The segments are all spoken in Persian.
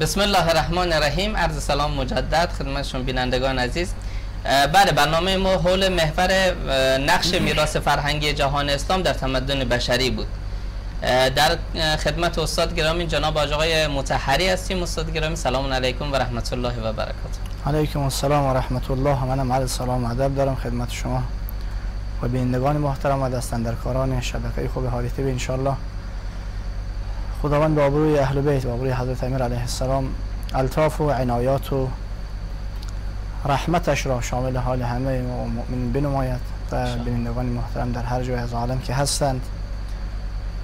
بسم الله الرحمن الرحیم. عرض سلام مجدد خدمت شما بینندگان عزیز. بله، برنامه ما حول محور نقش میراث فرهنگی جهان اسلام در تمدن بشری بود. در خدمت استاد گرامی جناب آقای مطهری هستیم. استاد گرامی سلام علیکم و رحمت الله و برکاته. علیکم السلام و رحمت الله. منم عرض سلام و ادب دارم خدمت شما و بینندگان محترم و دستاندرکاران شبکه خوب هادی تیوی. ان شاء الله خداوند به آبروی اهل بیت و آبروی حضرت امیر علیه السلام الطاف و عنایات و رحمتش را شامل حال همه مؤمنین بنماید و بینندگان محترم در هر جای از عالم که هستند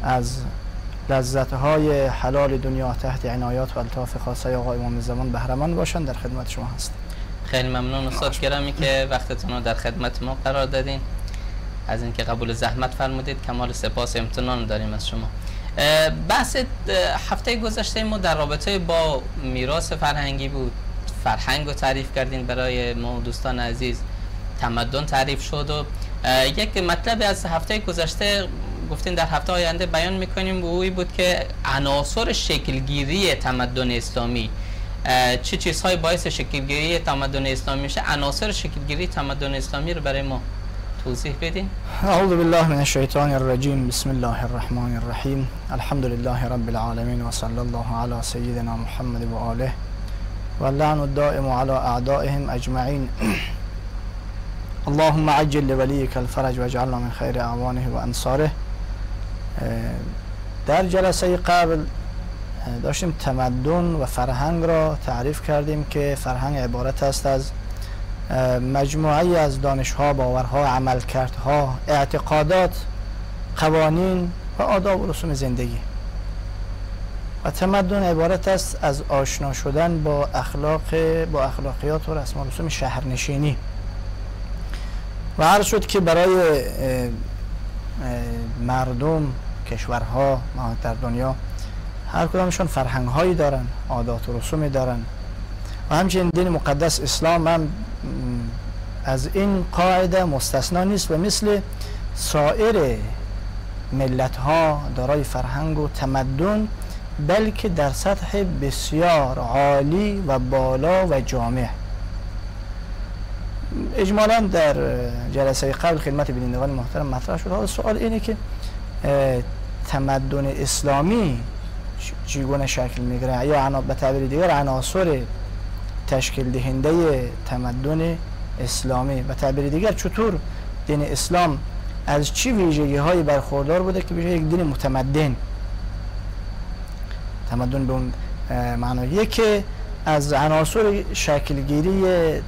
از لذت‌های حلال دنیا تحت عنایات و الطاف خاصه آقای امام زمان بهره‌مند باشند. در خدمت شما هستم. خیلی ممنون استاد گرامی که وقتتون رو در خدمت ما قرار دادین، از اینکه قبول زحمت فرمودید. کمال سپاس و امتنان داریم از شما. بحث هفته گذشته ما در رابطه با میراث فرهنگی بود. فرهنگ رو تعریف کردین برای ما دوستان عزیز، تمدن تعریف شد و یک مطلب از هفته گذشته گفتین در هفته آینده بیان میکنیم و اوی بود که عناصر شکلگیری تمدن اسلامی چه چیزهای باعث شکلگیری تمدن اسلامی میشه. عناصر شکلگیری تمدن اسلامی رو برای ما توضیح بدین. اعوذ بالله من الشیطان الرجیم. بسم الله الرحمن الرحیم. الحمد لله رب العالمین و صلی الله علی سیدنا محمد و آله و اللعن الدائم علی اعدائهم اجمعین. اللهم عجل لولیک الفرج و اجعلنا من خیر اعوانه و انصاره. در جلسه قبل داشتیم تمدن و فرهنگ را تعریف کردیم که فرهنگ عبارت است از مجموعی از دانشها، باورها، عملکردها، اعتقادات، قوانین و آداب و رسوم زندگی، و تمدن عبارت است از آشنا شدن با اخلاقیات و رسم و رسوم شهرنشینی. و عرض شد که برای مردم کشورها در دنیا هر کدامشون فرهنگ هایی دارن، عادات و رسومی دارن، و همچنین دین مقدس اسلام هم از این قاعده مستثنا نیست و مثل سایر ملت ها دارای فرهنگ و تمدن، بلکه در سطح بسیار عالی و بالا و جامع. اجمالا در جلسه قبل خدمت بینندگان محترم مطرح شد. حالا سوال اینه که تمدن اسلامی چگونه شکل میگیره، یا به تعبیر دیگر عناصر تشکیل دهنده تمدن اسلامی، به تعبیر دیگر چطور دین اسلام از چی ویژگی هایی برخوردار بوده که بشه یک دین متمدن. تمدن به اون معناییه که از عناصر شکلگیری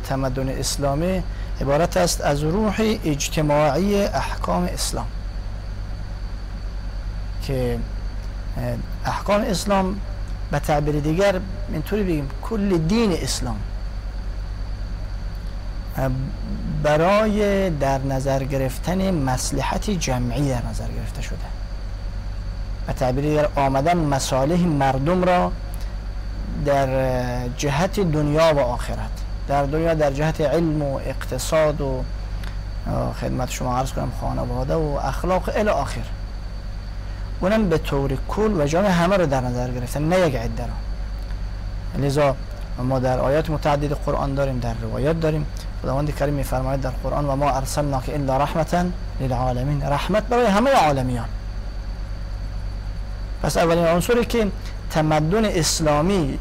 تمدن اسلامی عبارت است از روح اجتماعی احکام اسلام، که احکام اسلام به تعبیر دیگر اینطوری بگیم کل دین اسلام برای در نظر گرفتن مصلحت جمعی در نظر گرفته شده، به تعبیر دیگر آمدن مصالح مردم را در جهت دنیا و آخرت، در دنیا در جهت علم و اقتصاد و خدمت شما عرض کنم خانواده و اخلاق الی آخر، اونم به طور کل و جامع همه رو در نظر گرفتن، نه یک عده را. لذا ما در آیات متعدد قرآن داریم، در روایات داریم. خداوند کریم میفرماید در قرآن و ما ارسلناک الا رحمتا للعالمین، رحمت برای همه عالمیان. پس اولین عنصری که تمدن اسلامی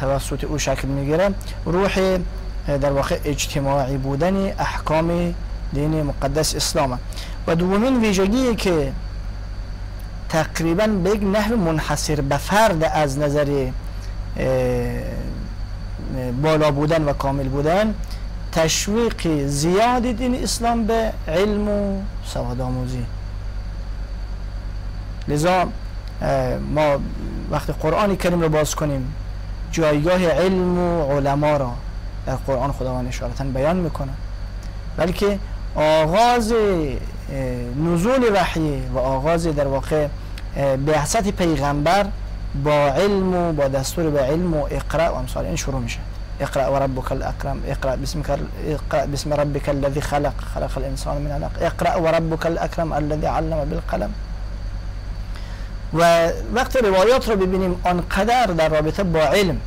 توسط او شکل میگیره روح در واقع اجتماعی بودن احکام دین مقدس اسلام، و دومین ویژگی که تقریبا به یک نحو منحصر به فرد از نظر بالا بودن و کامل بودن، تشویق زیاد دین اسلام به علم و سوادآموزی. لذا ما وقتی قرآن کریم رو باز کنیم جایگاه علم و علما را در قرآن خداوند اشارتاً بیان میکنه، بلکه آغاز نزول وحی و آغاز در واقع بعثت پیغمبر با علم و با دستور به علم و اقرأ و امثال این شروع میشه. اقرأ و ربک الاکرم، اقرأ بسم ربک الذی خلق، خلق الانسان من علق، اقرأ و ربک الاکرم الذی علم بالقلم، و وقتی روایات رو ببینیم آنقدر در رابطه با علم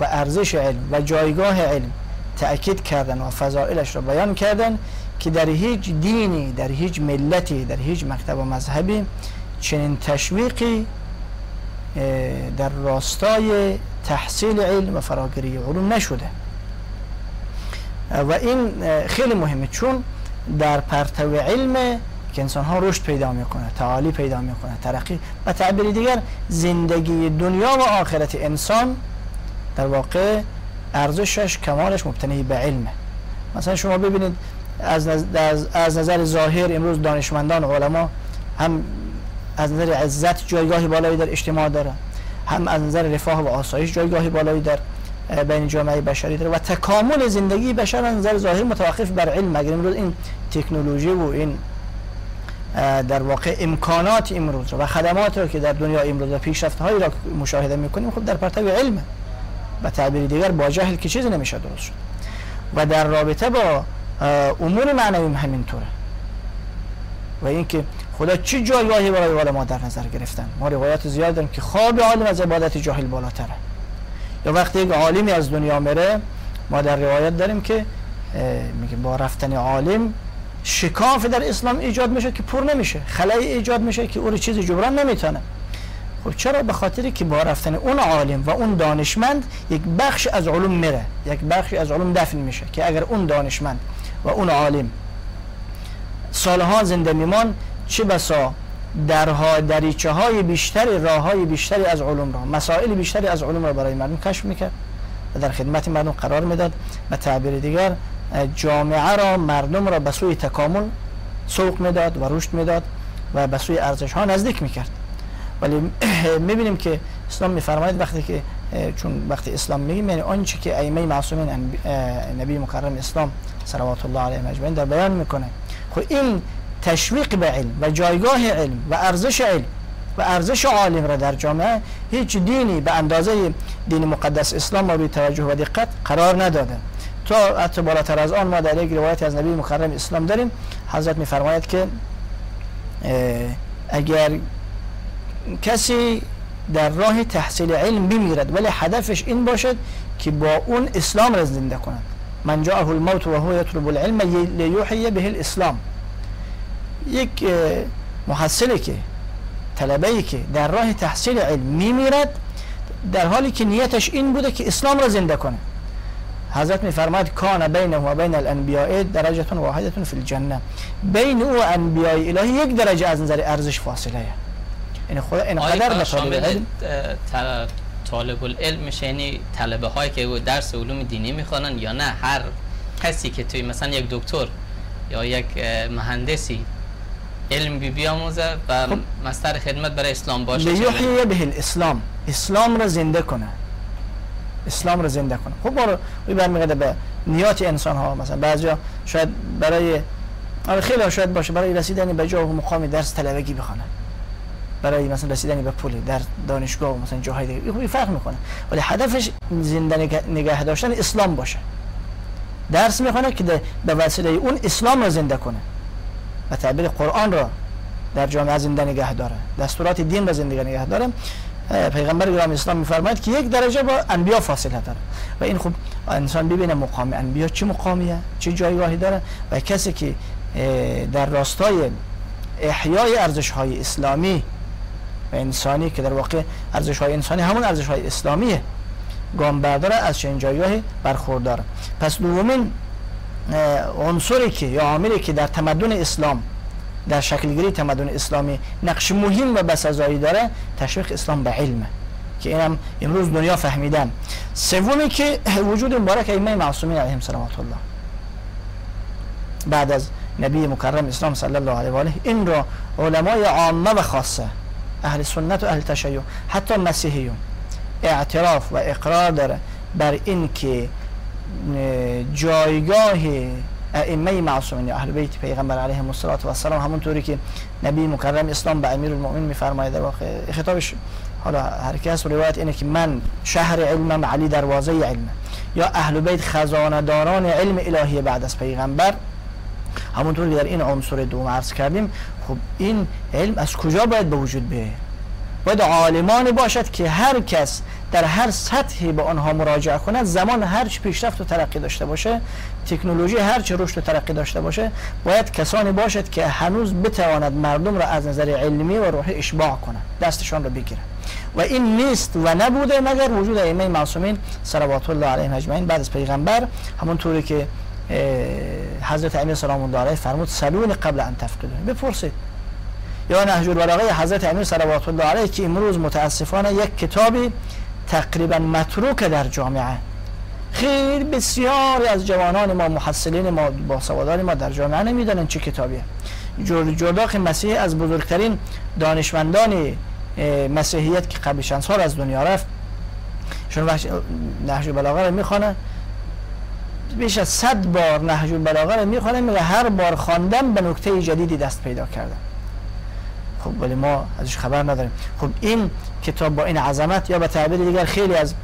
و ارزش علم و جایگاه علم تأکید کردن و فضائلش رو بیان کردن که در هیچ دینی، در هیچ ملتی، در هیچ مکتب و مذهبی چنین تشویقی در راستای تحصیل علم و فراگیری علوم نشده و این خیلی مهمه، چون در پرتو علم که انسان ها رشد پیدا میکنه، تعالی پیدا میکنه، ترقی و تعبیر دیگر زندگی دنیا و آخرت انسان در واقع ارزشش، کمالش مبتنی به علمه. مثلا شما ببینید از نظر ظاهر امروز دانشمندان و علما هم از نظر عزت جایگاهی بالایی در اجتماع داره، هم از نظر رفاه و آسایش جایگاهی بالایی در بین جامعه بشری داره و تکامل زندگی بشر از نظر ظاهر متوقف بر علم. اگر امروز این تکنولوژی و این در واقع امکانات امروز و خدمات رو که در دنیا امروز و پیشرفت‌هایی را مشاهده می‌کنیم، خب در پرتو علم و تعبیر دیگر با جهل که چیزی نمیشه درست شد. و در رابطه با امور معنوی همینطوره و اینکه خدا چه جایگاهی برای علما در نظر گرفتن. ما روایات زیاد داریم که خواب عالم از عبادت جاهل بالاتره، یا وقتی یک عالمی از دنیا میره ما در روایت داریم که میگه با رفتن عالم شکاف در اسلام ایجاد میشه که پر نمیشه، خلای ایجاد میشه که او رو چیزی جبران نمیتونه. خب چرا؟ به خاطری که با رفتن اون عالم و اون دانشمند یک بخش از علوم میره، یک بخش از علوم دفن میشه که اگر اون دانشمند و اون عالم سالها زنده میمان، چه بسا درها، دریچه های بیشتری، راه های بیشتری از علوم را، مسائل بیشتری از علوم را برای مردم کشف میکرد و در خدمت مردم قرار میداد و تعبیر دیگر جامعه را، مردم را به سوی تکامل سوق میداد و رشد میداد و به سوی ارزش ها نزدیک میکرد. ولی میبینیم که اسلام میفرماید وقتی که، چون وقتی اسلام میگیم یعنی آنچه که ائمه معصومین نبی مکرم اسلام صلوات الله علیه اجمعین در بیان میکنه، خب این تشویق به علم و جایگاه علم و ارزش علم و ارزش عالم را در جامعه هیچ دینی به اندازه دین مقدس اسلام روی توجه و دقت قرار نداده. تا حتی بالاتر از آن ما در یک روایت از نبی مکرم اسلام داریم، حضرت میفرماید که اگر کسی در راه تحصیل علم بمیرد ولی هدفش این باشد که با اون اسلام را زنده کند، من جاءه الموت و هو یطلب العلم لیحیی به الاسلام، یک محصلی که، طلبه‌ای که در راه تحصیل علم میمیرد در حالی که نیتش این بوده که اسلام را زنده کنه، حضرت میفرماید کان بینه و بین الانبیاء درجه واحده فی الجنه، بین او انبیاء الهی یک درجه از نظر ارزش فاصله است. یعنی خدا انقدر مثلا طالب العلم میشه، یعنی طلبه هایی که درس علوم دینی میخوانن یا نه، هر کسی که توی مثلا یک دکتر یا یک مهندسی علم بیاموزه و مستر خدمت برای اسلام باشه، لیحیی به الاسلام، اسلام را زنده کنه، اسلام را زنده کنه. خب ما برمیگرده به نیات انسان ها، مثلا بعضیا شاید برای، خیلی شاید باشه برای رسیدن به جای مقام درس طلبگی بخونه، برای مثلا رسیدن به پول در دانشگاه و مثلا جاهای دیگه، این فرق میکنه، ولی هدفش زنده نگه داشتن اسلام باشه، درس میخونه که به وسیله اون اسلام را زنده کنه و تعبیر قرآن را در جامعه زنده نگه داره، دستورات دین را زنده نگه داره. پیغمبر گرامی اسلام میفرماید که یک درجه با انبیا فاصله داره و این خب انسان ببینه مقام انبیا چه مقامیه، چه جایگاهی داره و کسی که در راستای احیای ارزش های اسلامی و انسانی که در واقع ارزش های انسانی همون ارزش های اسلامیه گام برداره، از چنین جایگاهی برخورداره. پس دومین عنصری که یا عاملی که در تمدن اسلام، در شکلگیری تمدن اسلامی نقش مهم و بسزایی داره، تشویق اسلام به علمه که این هم امروز دنیا فهمیدن. سومی که وجود مبارک ائمه معصومین علیهم صلوات الله بعد از نبی مکرم اسلام صلی الله علیه و آله، این را علمای عامه و خاصه، اهل سنت و اهل تشیع، حتی مسیحیون اعتراف و اقرار داره بر این که جایگاه ائمه معصومین اهل بیت پیغمبر علیهم السلام، همونطوری که نبی مکرم اسلام به امیرالمؤمنین میفرماید، در واقع خطابش، حالا هر کس روایت اینه که من شهر علمم، علی دروازه علم، یا اهل بیت خزانه داران علم الهی بعد از پیغمبر، همونطوری در این عنصر دوم عرض کردیم. خب این علم از کجا باید به وجود بیاید؟ باید عالمانی باشد که هر کس در هر سطحی به آنها مراجعه کند، زمان هرچی پیشرفت و ترقی داشته باشه، تکنولوژی هرچی رشد و ترقی داشته باشه، باید کسانی باشد که هنوز بتواند مردم را از نظر علمی و روحی اشباع کنند، دستشان را بگیرند. و این نیست و نبوده مگر وجود ائمه معصومین صلوات الله علیهم اجمعین بعد از پیغمبر، همونطوری که حضرت امیر سلام الله علیه فرمود سلون قبل ان تفقدون، بپرسید. یا نهج البلاغه حضرت امیر صلوات الله علیه که امروز متاسفانه یک کتابی تقریبا متروک در جامعه، خیلی بسیاری از جوانان ما، محصلین ما، باسوادان ما در جامعه نمیدانند چه کتابیه. جرج جرداق مسیحی از بزرگترین دانشمندان مسیحیت که قبل چند سال از دنیا رفت، شون نهج البلاغه رو میخوانه، بیش از 100 بار نهج البلاغه رو میخوانه، میگه هر بار خواندم به نکته جدیدی دست پیدا کردم. خب ولی ما ازش خبر نداریم. خب این کتاب با این عظمت، یا به تعبیر دیگر خیلی از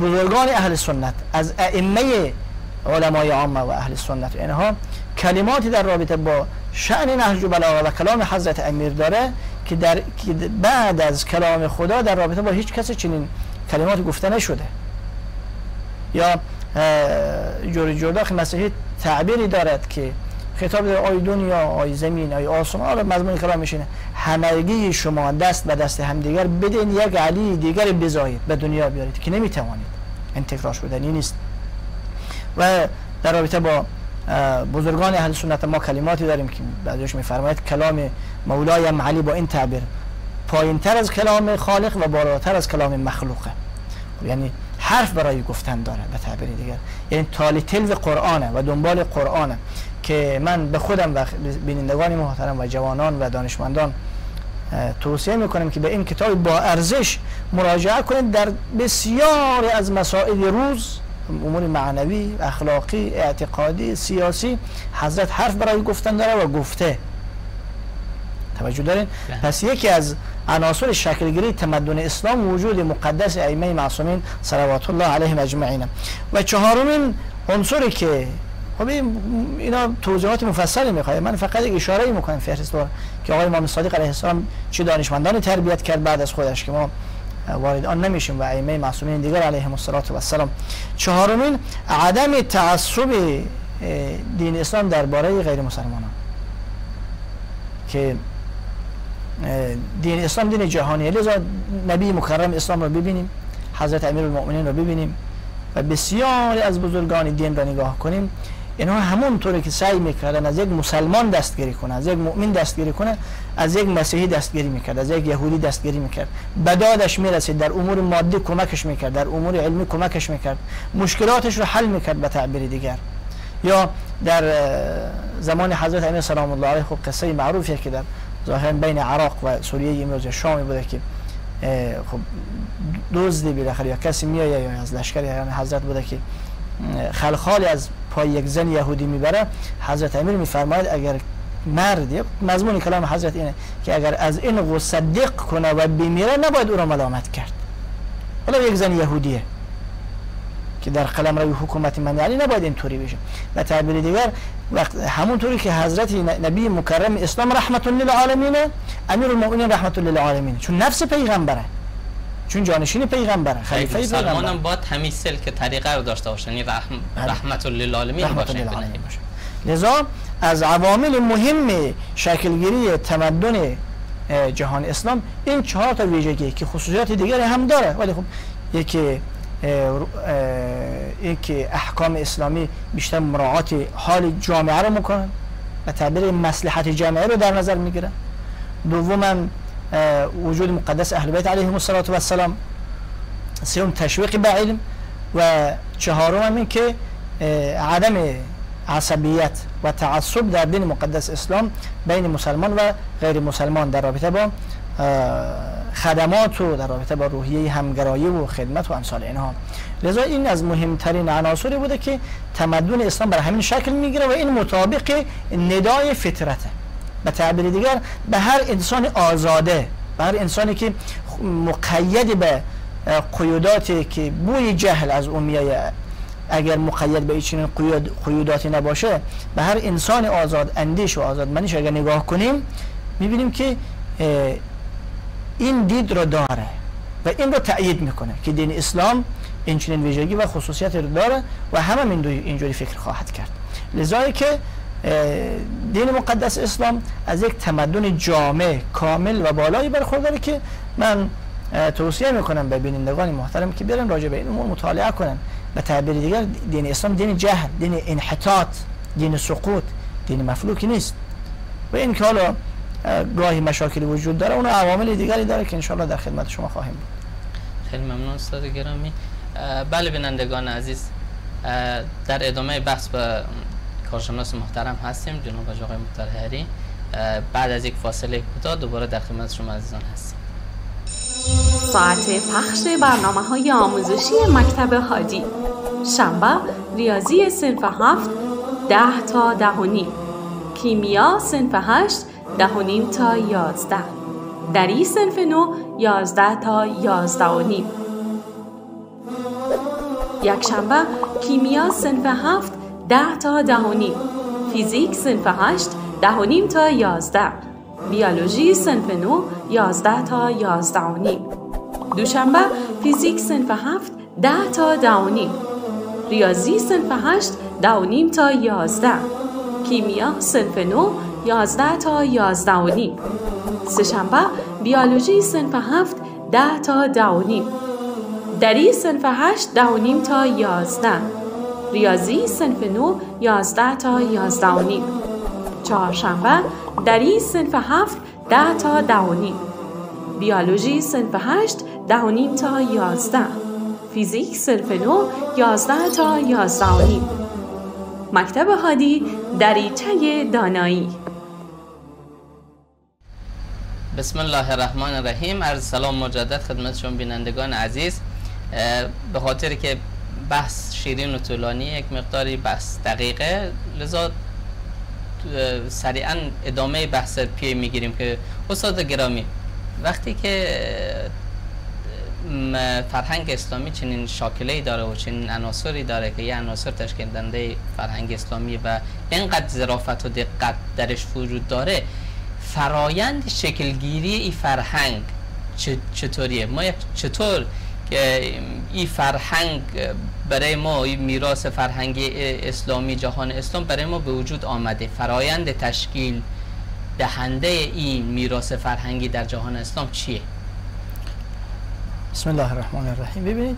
بزرگان اهل سنت، از ائمه علمای عامه و اهل سنت، اینها کلماتی در رابطه با شأن نهج البلاغه و کلام حضرت امیر داره که بعد از کلام خدا در رابطه با هیچ کسی چنین کلمات گفته نشده. یا جرج جرداق مسیحی تعبیری دارد که خطاب آی دنیا، آی زمین، آی آسمان، مضمون کلام میشینه همگی شما دست به دست همدیگر بدین، یک علی دیگر بزایید به دنیا بیارید، که نمیتوانید. این تکرار شدنی نیست. و در رابطه با بزرگان اهل سنت ما کلماتی داریم که بعضیش میفرماید کلام مولایم علی با این تعبیر پایین تر از کلام خالق و بالاتر از کلام مخلوقه، یعنی حرف برای گفتن داره به تعبیر دیگر، یعنی تالی تلو قرآنه و دنبال قرآنه. که من به خودم و بینندگان محترم و جوانان و دانشمندان توصیه میکنم که به این کتاب با ارزش مراجعه کنید. در بسیاری از مسائل روز، امور معنوی، اخلاقی، اعتقادی، سیاسی، حضرت حرف برای گفتن داره و گفته. توجه دارین؟ پس یکی از عناصر شکلگیری تمدن اسلام وجود مقدس ائمه معصومین صلوات الله علیهم اجمعین. و چهارمین عنصری که خب اینا توضیحات مفصلی میخواد، من فقط یک اشاره میکنم فهرست دارم که آقای امام صادق علیه السلام چه دانشمندانی تربیت کرد بعد از خودش که ما وارد آن نمیشیم، و ائمه معصومین دیگر علیهم السلام. چهارمین عدم تعصب دین اسلام درباره غیر مسلمانان، که دین اسلام دین جهانیه، لذا نبی مکرم اسلام رو ببینیم، حضرت امیرالمؤمنین رو ببینیم و بسیاری از بزرگان دین را نگاه کنیم. اینها همونطوری که سعی میکردن از یک مسلمان دستگیری کنه، از یک مؤمن دستگیری کنه، از یک مسیحی دستگیری میکرد، از یک یهودی دستگیری میکرد، بدادش میرسید، در امور مادی کمکش میکرد، در امور علمی کمکش میکرد، مشکلاتش رو حل میکرد به تعبیر دیگر. یا در زمان حضرت امیر سلام الله علیه، خب قصه معروفیه که در ظاهرا بین عراق و سوریه امروز شامی بوده که خب دزدی بالاخره یا کسی میایه یا از لشکر یعنی حضرت بوده که خلخالی از پای یک زن یهودی میبره. حضرت امیر میفرماید اگر مردی، مضمون کلام حضرت اینه که اگر از این غصه صدق کنه و بمیره نباید او را ملامت کرد. حالا یک زن یهودیه که در قلمرو حکومت من علی نباید اینطوری بشه. و تعبیر دیگر وقت همونطوری که حضرت نبی مکرم اسلام رحمت للعالمین، امیرالمؤمنین رحمت للعالمین، چون نفس پیغمبره، چون جانشین پیغمبره، خلیفه پیغمبره. مسلمانان باید همین سلک طریقه رو داشته باشن، یعنی رحمت للعالمین باشه. لذا از عوامل مهم شکلگیری تمدن جهان اسلام این 4 تا ویژگی که خصوصیات دیگری هم داره، ولی خب یکی این که احکام اسلامی بیشتر مراعات حال جامعه رو میکنن و تعبیر مصلحت جامعه رو در نظر میگیرن. دوما وجود مقدس اهل بیت علیهم السلام. سوم تشویق به علم. و چهارم این که عدم عصبیت و تعصب در دین مقدس اسلام بین مسلمان و غیر مسلمان در رابطه با خدمات و در رابطه با روحیه همگرایی و خدمت و امثال اینها. لذا این از مهمترین عناصری بوده که تمدن اسلام بر همین شکل میگیره و این مطابق ندای فطرته. به تعبیر دیگر به هر انسان آزاده، به هر انسانی که مقید به قیوداتی که بوی جهل از او میآید، اگر مقید به چنین قیوداتی نباشه، به هر انسان آزاد اندیش و آزادمندیش اگر نگاه کنیم میبینیم که این دید رو داره و این رو تأیید میکنه که دین اسلام این چنین ویژگی و خصوصیت رو داره و همه من اینجوری فکر خواهد کرد. لذا که دین مقدس اسلام از یک تمدن جامع کامل و بالایی برخورداره که من توصیه میکنم به بینندگان محترم که برن راجع به این امور مطالعه کنن. به تعبیر دیگر دین اسلام دین جهل، دین انحطاط، دین سقوط، دین مفلوکی نیست و این که حالا گاهی مشاکلی وجود داره اون عوامل دیگری داره که انشاءالله در خدمت شما خواهیم بود. خیلی ممنون استاد گرامی. بله بینندگان عزیز، در ادامه بحث با کارشناس محترم هستیم جناب آقای مطهری. بعد از یک فاصله کوتاه دوباره در خدمت شما عزیزان هستیم. ساعت پخش برنامه‌های آموزشی مکتب هادی، شنبه ریاضی صنف 7 10 تا 10:30، کیمیا صنف 8 10:30 تا 11، دری صنف 9 11 تا 11:30. یک شنبه کیمیا صنف 7 10 تا 10:30، فیزیک صنف 8 10:30 تا 11، بیولوژی صنف 9 11 تا 11:30. دوشنبه فیزیک صنف 7 10 تا 10:30، ریاضی صنف 8 10:30 تا 11، کیمیا صنف 9 11 تا 11:30. سه‌شنبه بیولوژی صنف 7 10 تا 10:30، دری صنف 8 10:30 تا 11، ریاضی صنف 9 11 تا 11:30. چهارشنبه دری صنف 7 10 تا 10:30، بیولوژی صنف 8 10:30 تا 11، فیزیک صنف 9 11 تا 11:30. مکتب هادی، دریچه دانایی. بسم الله الرحمن الرحیم. عرض سلام مجدد خدمت شما بینندگان عزیز. به خاطر که بحث شیرین و طولانی، یک مقداری بحث دقیقه، لذا سریعا ادامه بحث پی میگیریم که استاد گرامی، وقتی که فرهنگ اسلامی چنین شاکله‌ای داره و چنین عناصری داره که یه عناصر تشکیل دهنده فرهنگ اسلامی و اینقدر ظرافت و دقت درش وجود داره، فرایند شکلگیری این فرهنگ چطوریه؟ ما چطور که این فرهنگ برای ما، این میراث فرهنگی اسلامی، جهان اسلام برای ما به وجود آمده، فرایند تشکیل دهنده این میراث فرهنگی در جهان اسلام چیه؟ بسم الله الرحمن الرحیم. ببینید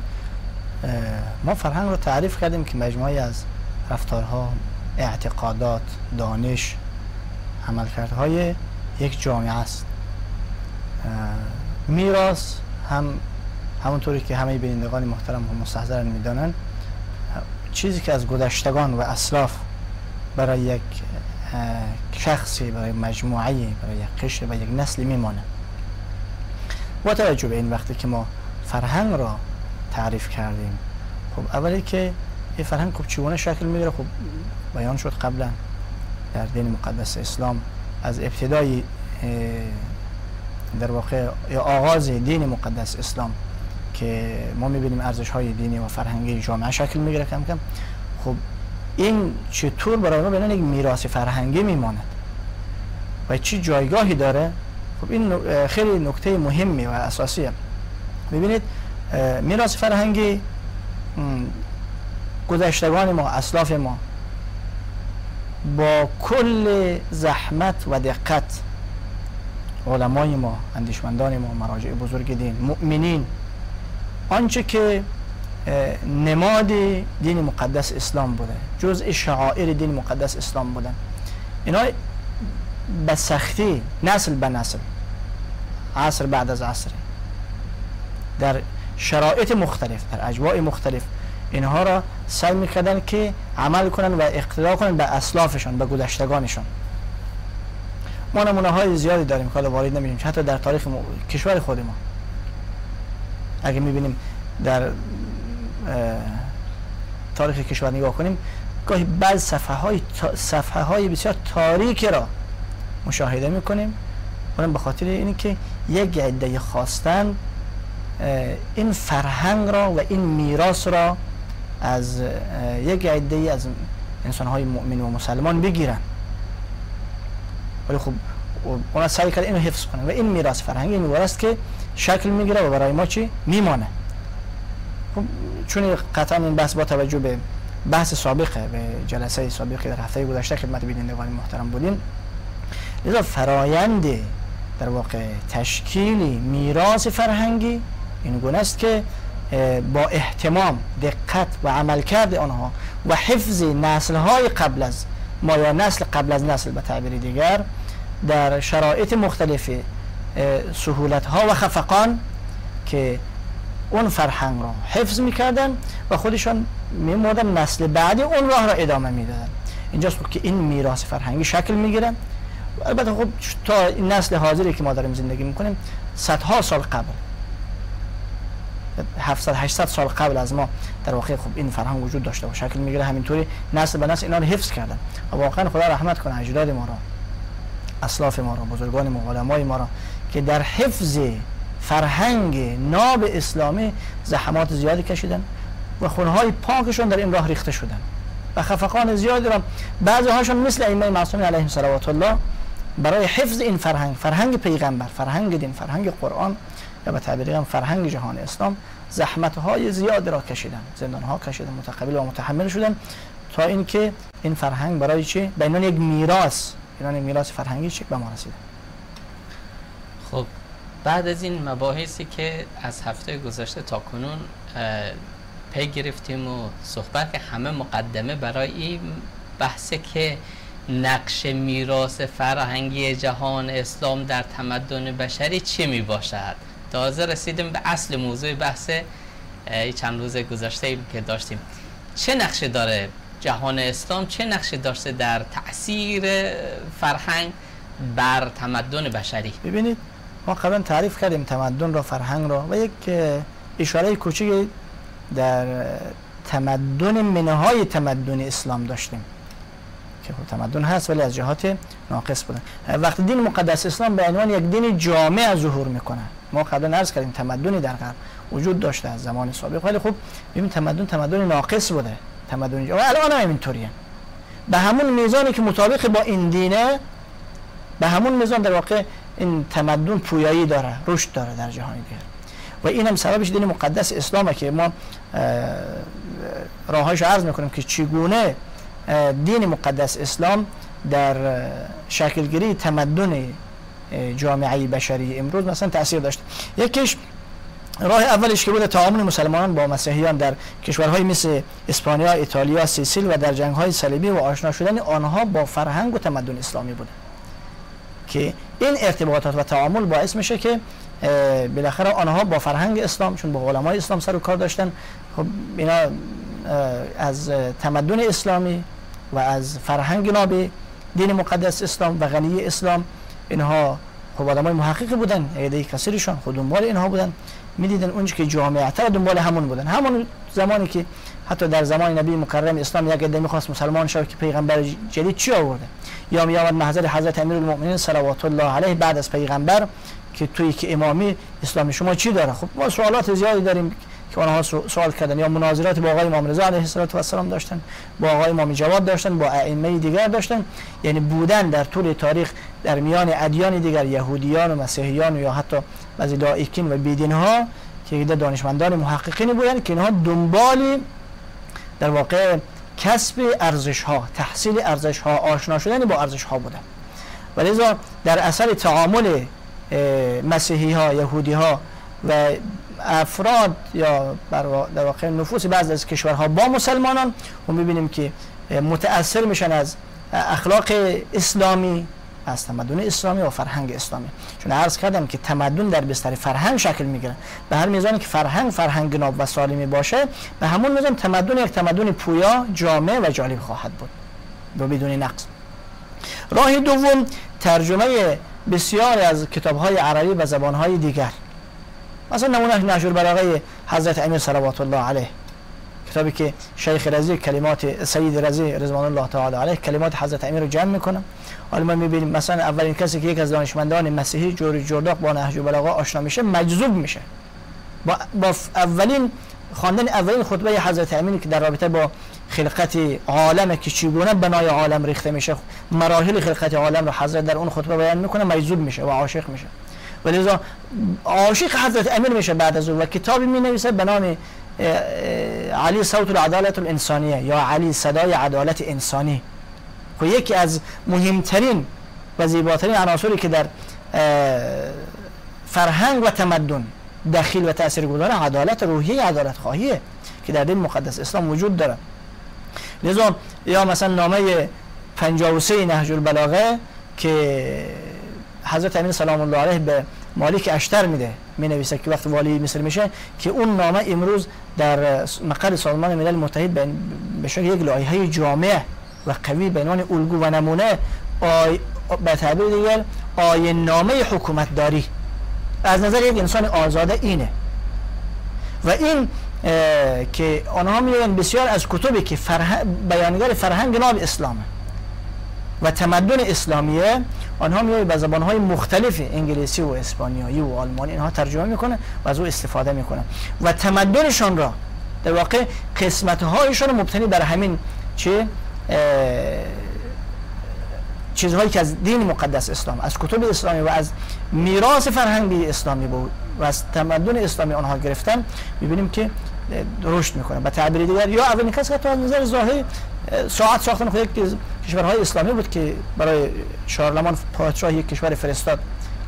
ما فرهنگ رو تعریف کردیم که مجموعی از رفتارها، اعتقادات، دانش، عملکردهای یک جامعه است. میراث هم همونطوری که همه بینندگان محترم و مستحضران میدانند، چیزی که از گذشتگان و اسلاف برای یک شخصی، برای مجموعه، برای یک قشر و یک نسل میمانه. با توجه به این وقتی که ما فرهنگ را تعریف کردیم، خب اولی که این فرهنگ خب چگونه شکل میگیره، خب بیان شد قبلا در دین مقدس اسلام. از ابتدای در واقع آغاز دین مقدس اسلام که ما میبینیم ارزش های دینی و فرهنگی جامعه شکل میگیره کم کم. خب این چطور برای ما بنان یک میراث فرهنگی میماند و چی جایگاهی داره؟ خب این خیلی نکته مهمی و اساسیه. ببینید میراث فرهنگی گذشتگان ما، اسلاف ما با کل زحمت و دقت، علمای ما، اندیشمندان ما، مراجع بزرگ دین، مؤمنین، آنچه که نماد دین مقدس اسلام بوده، جزء شعائر دین مقدس اسلام بودن، اینا به سختی نسل به نسل، عصر بعد از عصر، در شرایط مختلف، در اجواء مختلف، اینها را سعی میکردن که عمل کنن و اقتدا کنن به اسلافشان، به گذشتگانشان. ما نمونه های زیادی داریم که حالا وارد نمیشیم، حتی در تاریخ کشور خود ما اگه میبینیم در تاریخ کشور نگاه کنیم، گاهی بعض صفحه های بسیار تاریک را مشاهده میکنیم. اونم به خاطر اینه که یک عده خواستن این فرهنگ را و این میراث را از یک عده از انسانهای مؤمن و مسلمان بگیرن، ولی خب اونا سعی کرد اینو حفظ کنن و این میراث فرهنگی میراث که شکل میگیره و برای ما چی میمونه. چون قطعا این بحث با توجه به بحث سابقه به جلسه سابقه در هفته گذشته خدمت بینندگان محترم بودیم، لذا فرایند در واقع تشکیل میراث فرهنگی این گونه است که با اهتمام، دقت و عملکرد آنها و حفظ نسل‌های قبل از ما یا نسل قبل از نسل به تعبیر دیگر در شرایط مختلف سهولت‌ها و خفقان که اون فرهنگ را حفظ می‌کردن و خودشان می‌مردن، نسل بعدی اون راه را ادامه می‌دادن. اینجاست که این میراث فرهنگی شکل می‌گیرن. البته خب تا نسل حاضری که ما داریم زندگی می‌کنیم صدها سال قبل 700-800 سال قبل از ما در واقع خب این فرهنگ وجود داشته و شکل می‌گیره، همینطوری نسل به نسل اینا رو حفظ کردن و واقعا خدا رحمت کنه اجداد ما را، اسلاف ما را، بزرگان ما، علمای ما را که در حفظ فرهنگ ناب اسلامی زحمات زیادی کشیدن و خونهای پاکشون در این راه ریخته شدن و خفقان زیادی را بعضی هاشون مثل ائمه معصومین علیهم صلوات الله برای حفظ این فرهنگ، فرهنگ پیغمبر، فرهنگ دین، فرهنگ قرآن یا به تعبیر هم فرهنگ جهان اسلام زحمت‌های زیاد را کشیدن، زندان‌ها کشیدن، متقبل و متحمل شدن تا اینکه این فرهنگ برای چی؟ به عنوان یک میراث، به عنوان میراث فرهنگی چی به ما رسید. خب بعد از این مباحثی که از هفته گذشته تا کنون پی گرفتیم و صحبت که همه مقدمه برای این بحثه که نقش میراث فرهنگی جهان اسلام در تمدن بشری چه می باشد؟ تازه رسیدیم به اصل موضوع بحث چند روز گذشته که داشتیم. چه نقشی داره جهان اسلام، چه نقشی داشته در تأثیر فرهنگ بر تمدن بشری؟ ببینید ما قبلا تعریف کردیم تمدن را، فرهنگ را و یک اشاره کوچیک در تمدن منهای تمدن اسلام داشتیم که تمدن هست ولی از جهات ناقص بودن. وقتی دین مقدس اسلام به عنوان یک دین جامع ظهور میکنه، ما قبلا عرض کردیم تمدنی در غرب وجود داشته از زمان سابق ولی خب ببین تمدن ناقص بوده، تمدن جامع. و الان هم اینطوریه، به همون میزانی که مطابق با این دینه به همون میزان در واقع این تمدن پویایی داره، رشد داره در جهان دیگر و این هم سببش دین مقدس اسلامه که ما راهاش عرض میکنیم که چگونه دین مقدس اسلام در شکلگیری تمدن جامعه بشری امروز مثلا تاثیر داشته. یکیش راه اولش که بود تعامل مسلمانان با مسیحیان در کشورهای مثل اسپانیا، ایتالیا، سیسیل و در جنگ‌های صلیبی و آشنا شدن آنها با فرهنگ و تمدن اسلامی بود که این ارتباطات و تعامل باعث میشه که بالاخره آنها با فرهنگ اسلام، چون با علمای اسلام سر و کار داشتن، خب اینا از تمدن اسلامی و از فرهنگ ناب دین مقدس اسلام و غنی اسلام اینها خب آدمای محققی بودن، عده کثیرشان خود دنبال اینها بودن، میدیدن اونچه که جامع‌تر دنبال همون بودن. همون زمانی که حتی در زمان نبی مکرم اسلام یک عده میخواست مسلمان شد که پیغمبر جدید چی آورده یا میآمد محضر حضرت امیرالمؤمنین صلوات الله علیه بعد از پیغمبر که توی که امامی اسلام شما چی داره. خب ما سوالات زیادی داریم که آنها سوال کردن، یا مناظرات با آقای امام رضا علیه السلام داشتن، با آقای امام جواد داشتن، با ائمه دیگر داشتن. یعنی بودن در طول تاریخ در میان ادیان دیگر، یهودیان و مسیحیان و یا حتی بعضی لایکین و بیدین ها که ایده دانشمندان محققین بودند که اینها دنبال در واقع کسب ارزش ها، تحصیل ارزش ها، آشنا شدن با ارزش ها بودند. ولذا در اثر تعامل مسیحی ها، یهودی ها و افراد یا در واقع نفوس بعضی از کشورها با مسلمانان هم می‌بینیم که متأثر میشن از اخلاق اسلامی، از تمدن اسلامی و فرهنگ اسلامی. چون عرض کردم که تمدن در بستر فرهنگ شکل میگیره. به هر میزانی که فرهنگ ناب و سالمی باشه به همون میزان تمدن یک تمدن پویا، جامع و جالب خواهد بود و بدون نقص. راه دوم ترجمه بسیاری از کتاب‌های عربی و زبان‌های دیگر، مثلا نمونهش نهج البلاغه حضرت امیر صلوات الله علیه، کتابی که شیخ رضی کلمات سید رضی رضوان الله تعالی علیه کلمات حضرت امیر رو جمع میکنه. حالا ما میبینیم مثلا اولین کسی که یک از دانشمندان مسیحی جرج جرداق با نهج البلاغه آشنا میشه مجذوب میشه با اولین خواندن اولین خطبه حضرت امیر که در رابطه با خلقت عالم که چگونه بنای عالم ریخته میشه، مراحل خلقت عالم رو حضرت در اون خطبه بیان میکنه، مجذوب میشه و عاشق میشه، ولذا عاشق حضرت امیر میشه بعد از اون و کتابی می نویسه به نام علی صوت العدالت الانسانیه یا علی صدای عدالت انسانی که یکی از مهمترین و زیباترین عناصری که در فرهنگ و تمدن دخیل و تاثیرگذار عدالت روحی عدالت خواهیه که در دین مقدس اسلام وجود داره. لذا یا مثلا نامه 53 نهج البلاغه که حضرت امین سلام الله علیه به مالک اشتر میده، مینویسه که وقت والی مصر میشه، که اون نامه امروز در مقر سازمان ملل متحد به شکل یک لایحه جامع و قوی به عنوان الگو و نمونه به تعبیر دیگر آیین نامه حکومت داری از نظر یک انسان آزاده اینه. و این که آنها میگن بسیار از کتبی که بیانگر فرهنگ ناب اسلامه و تمدن اسلامیه، آنها میگن به زبانهای مختلف انگلیسی و اسپانیایی و آلمانی اینها ترجمه میکنه و از او استفاده میکنه و تمدنشان را در واقع قسمتهایشان مبتنی بر همین چه چیزهایی که از دین مقدس اسلام، از کتب اسلامی و از میراث فرهنگی اسلامی و از تمدن اسلامی آنها گرفتن، میبینیم که رشد میکنه. به تعبیر دیگر یا اولین کس که از نظر ظاهری ساعت ساختن خود یک کشورهای اسلامی بود که برای شارلمان پادشاه یک کشور فرستاد،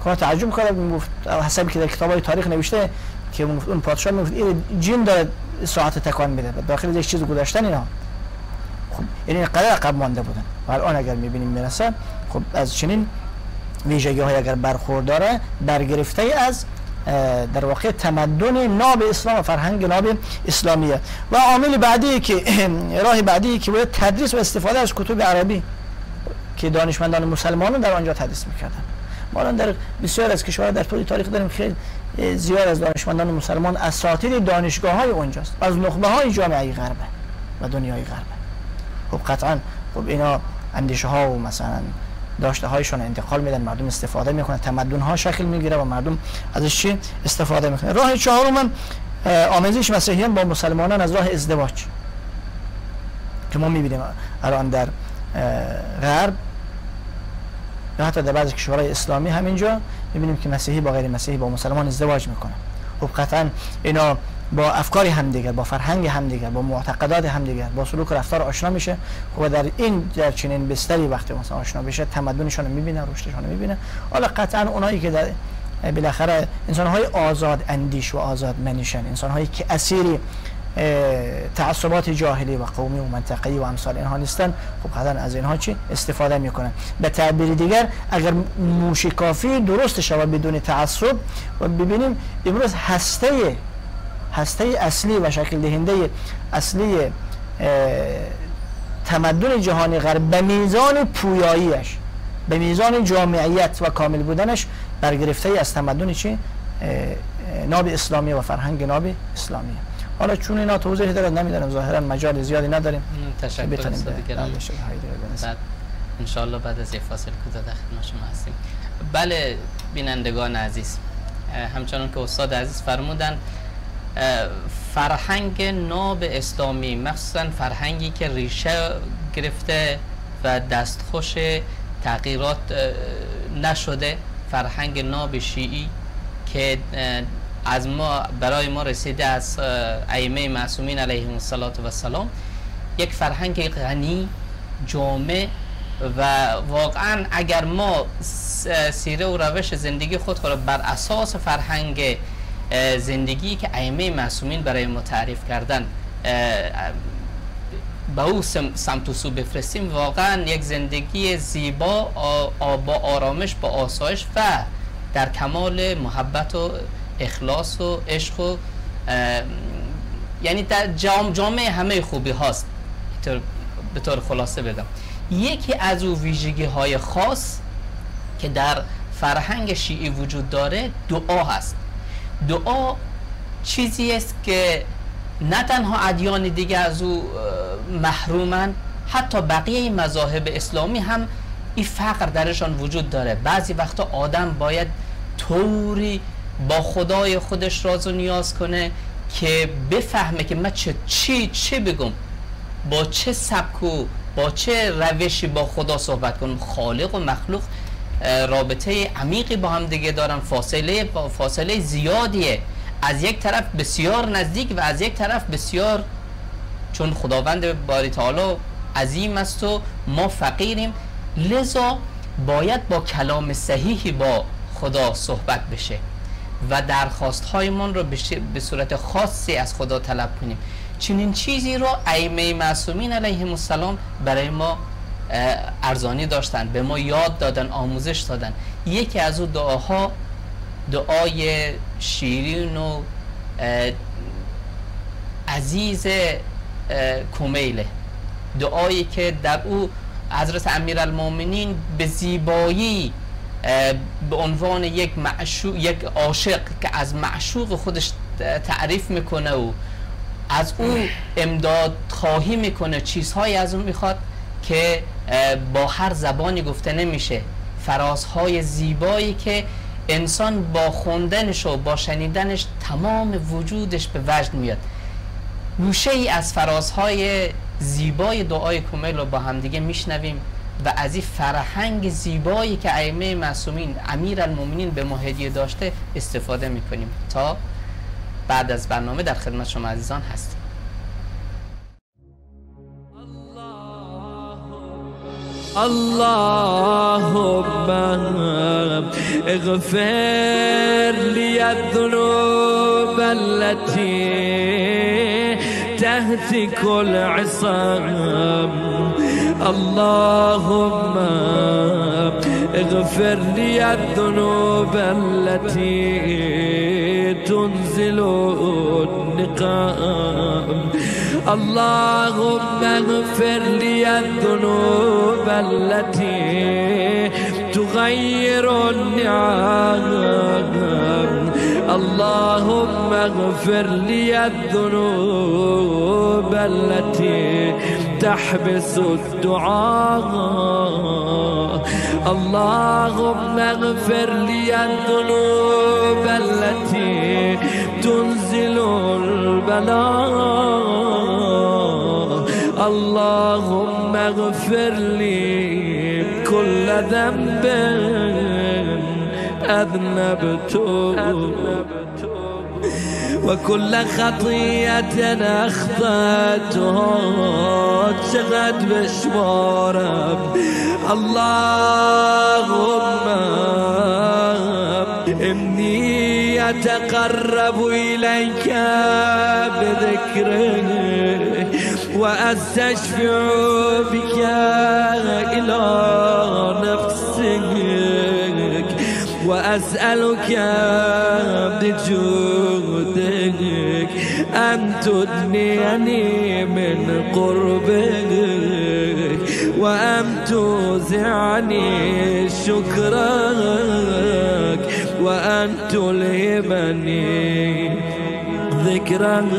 که تعجب کرد میگفت حسابی که در کتاب‌های تاریخ نوشته که اون پادشاه میگفت این جن داره ساعت تکان میده، داخل یک چیز گذاشتن اینا، خب یعنی قدر عقب مانده بودن. و الان اگر میبینیم میرسه، خب از چنین ویژگی های اگر برخورداره، برگرفته از در واقع تمدن ناب اسلام و فرهنگ ناب اسلامیه. و عامل بعدی که راه بعدی که باید تدریس و استفاده از کتب عربی که دانشمندان مسلمانان در آنجا تدریس میکردن. ما الان در بسیار از کشورها در طول تاریخ داریم خیلی زیاد از دانشمندان مسلمان اساتید دانشگاه های اونجاست، از نخبه های جامعه غرب و دنیای غرب. خب قطعا خب اینا اندیشه ها و مثلا داشته هایشون انتقال میدن، مردم استفاده میکنن، تمدن ها شکل میگیره و مردم ازش چی استفاده میکنن. راه چهارم آمیزش مسیحیان با مسلمانان از راه ازدواج که ما میبینیم الان در غرب و حتی در بعضی کشورهای اسلامی همینجا میبینیم که مسیحی با غیر مسیحی با مسلمان ازدواج میکنن. خب قطعا اینا با افکار همدیگر، با فرهنگ همدیگر، با معتقدات همدیگر، با سلوک و رفتار آشنا میشه و در این در چنین بستری وقتی مثلا آشنا بشه، تمدنشون رو میبینه، رشدشون رو میبینه. حالا قطعا اونایی که در بالاخره انسانهای آزاد اندیش و آزاد منشن، انسانهایی که اسیری تعصبات جاهلی و قومی و منطقه‌ای و امثال اینها نیستن، خب قطعا از اینها چی استفاده میکنن. به تعبیر دیگر اگر موشکافی درست شود بدون تعصب، و ببینیم امروز هسته اصلی و شکل دهنده اصلی تمدن جهان غرب به میزان پویاییش، به میزان جامعیت و کامل بودنش، برگرفته از تمدن چی ناب اسلامی و فرهنگ ناب اسلامی. حالا چون اینا توضیح دارد نمیدارم، ظاهرا مجال زیادی نداریم. تشکر از دیگران. انشاءالله بعد از یه فاصله کوتاه در خدمت شما هستیم. بله بینندگان عزیز، همچنان که استاد عزیز فرمودند، فرهنگ ناب اسلامی، مخصوصا فرهنگی که ریشه گرفته و دستخوش تغییرات نشده، فرهنگ ناب شیعی که از ما برای ما رسیده از ائمه معصومین علیهم السلام، یک فرهنگ غنی، جامع و واقعا اگر ما سیره و روش زندگی خود را بر اساس فرهنگ زندگی که ائمه معصومین برای ما تعریف کردن به او سمت و سو بفرستیم، واقعا یک زندگی زیبا با آرامش، با آسایش و در کمال محبت و اخلاص و عشق و یعنی در جامعه همه خوبی هاست. به طور خلاصه بدم، یکی از او ویژگی های خاص که در فرهنگ شیعی وجود داره دعا هست. دعا چیزی است که نه تنها ادیان دیگه از او محرومن، حتی بقیه مذاهب اسلامی هم این فقر درشان وجود داره. بعضی وقتا آدم باید طوری با خدای خودش راز و نیاز کنه که بفهمه که من چه بگم، با چه سبک و با چه روشی با خدا صحبت کنم. خالق و مخلوق رابطه عمیقی با هم دیگه دارن، فاصله زیادیه، از یک طرف بسیار نزدیک و از یک طرف بسیار، چون خداوند باری تعالی عظیم است و ما فقیریم، لذا باید با کلام صحیحی با خدا صحبت بشه و درخواست هایمون رو به صورت خاصی از خدا طلب کنیم. چنین چیزی رو ائمه معصومین علیهم السلام برای ما ارزانی داشتن، به ما یاد دادن، آموزش دادن. یکی از اون دعاها دعای شیرین و عزیز کمیله، دعایی که در او حضرت امیرالمومنین به زیبایی به عنوان یک عاشق که از معشوق خودش تعریف میکنه و از او امداد خواهی میکنه، چیزهایی از اون میخواد که با هر زبانی گفته نمیشه، فرازهای زیبایی که انسان با خوندنش و با شنیدنش تمام وجودش به وجد میاد. گوشه ای از فرازهای زیبای دعای کمیل رو با همدیگه میشنویم و از این فرهنگ زیبایی که ائمه معصومین امیرالمومنین به ما هدیه داشته استفاده میکنیم. تا بعد از برنامه در خدمت شما عزیزان هستیم. اللهم اغفر لي الذنوب التي تهتك كل عصام، اللهم اغفر لي الذنوب التي تنزل النقام، اللهم اغفر لي الذنوب التي تغير النعم، اللهم اغفر لي الذنوب التي تحبس الدعاء، اللهم اغفر لي الذنوب التي تنزل البلاء، اللهم اغفر لي كل ذنب أذنبته وكل خطيئة أخطأتها شغلت بشمارة، اللهم إني أتقرب إليك بذكرك وأستشفع بك إلى نفسك وأسألك بجودك أن تدنيني من قربك وأن توزعني شكرك وأن تلهمني ذكرك.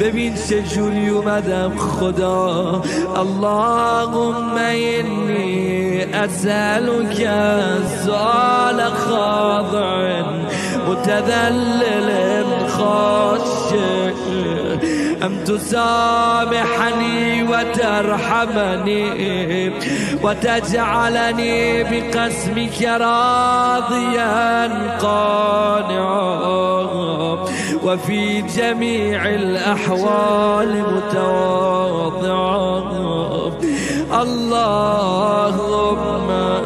ببین چجوری اومدم خدا، اللهم اینی اسألك سؤال خاضع متذلل خاشع أن تسامحني وترحمني وتجعلني بقسمك راضيا قانعا وفي جميع الأحوال متواضعا، اللهم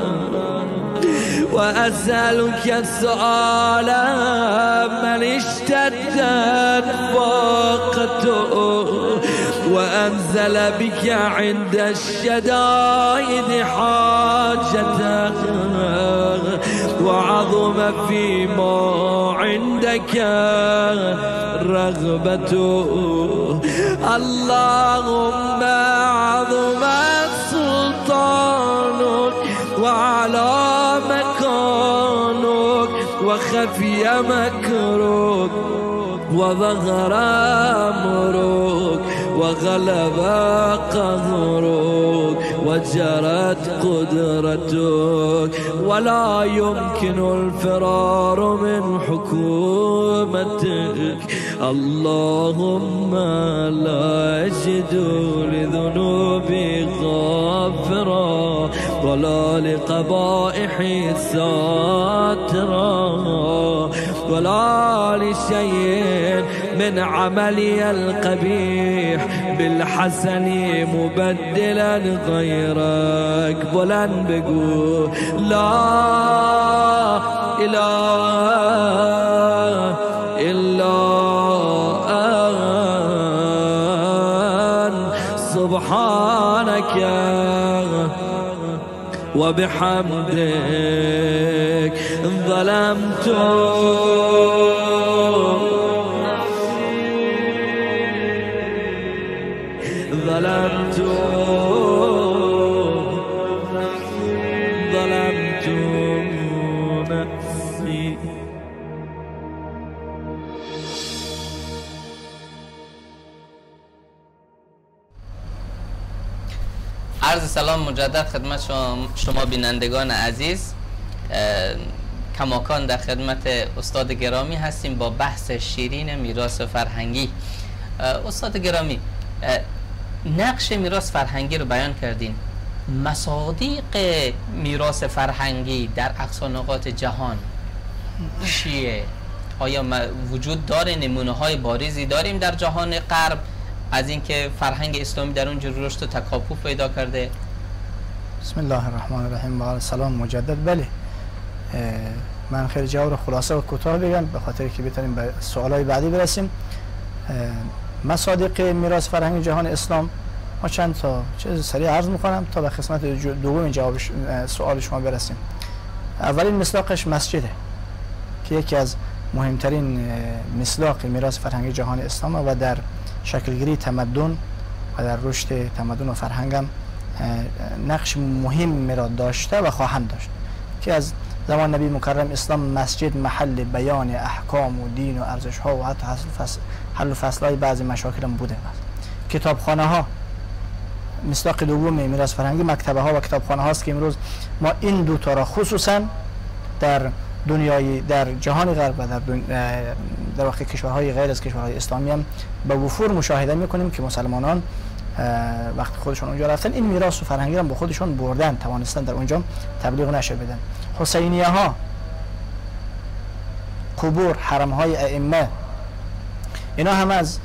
وأسألك السؤال من اشتدت فاقته وأنزل بك عند الشدائد حاجته وعظم فيما عندك رغبته، اللهم عظم سلطانك وعلى مكانك وخفي مكرك وظهر أمرك وغلب قهرك وجرت قدرتك ولا يمكن الفرار من حكومتك، اللهم لا أجد لذنوبي غافرا ولا لقبائحي ساترا ولا لشيء من عملي القبيح بالحسن مبدلا غيرك. بلند بقول لا إله إلا أنت سبحانك وبحمدك ظلمت ظلمت نفسي. عرض سلام مجدد خدمت شما بینندگان عزیز. کماکان در خدمت استاد گرامی هستیم با بحث شیرین میراث فرهنگی. استاد گرامی، نقش میراث فرهنگی رو بیان کردین. مصادیق میراث فرهنگی در اقصانقاط جهان چیه؟ آیا وجود داره؟ نمونه های بارزی داریم در جهان غرب از اینکه فرهنگ اسلامی در اونجا رشد و تکاپو پیدا کرده؟ بسم الله الرحمن الرحیم و سلام مجدد. بله، من خیلی جواب رو خلاصه و کوتاه بگم به خاطر که بتونیم به سوالای بعدی برسیم. مصادیق میراث فرهنگ جهان اسلام ما چند تا چیز سریع عرض میکنم تا به قسمت دوم جواب سوال شما برسیم. اولین مصداقش مسجده که یکی از مهمترین مصداق میراث فرهنگ جهان اسلام و در شکلگیری تمدن و در رشد تمدن و فرهنگ هم نقش مهمی را داشته و خواهند داشت که از زمان نبی مکرم اسلام مسجد محل بیان احکام و دین و ارزش ها و حتی حل و فصل های بعضی مشاکل هم بوده. کتابخانه ها مصداق دوم میراث فرهنگی مکتبه ها و کتابخانه هاست که امروز ما این دو تا را خصوصا در دنیای در جهان غرب و در واقع کشورهای غیر از کشورهای اسلامی هم به وفور مشاهده میکنیم که مسلمانان وقتی خودشون اونجا رفتن این میراث و فرهنگی را با خودشون بردن، توانستن در اونجا تبلیغ نشه بدن. حسینیه ها، قبور، حرم های ائمه، اینا هم از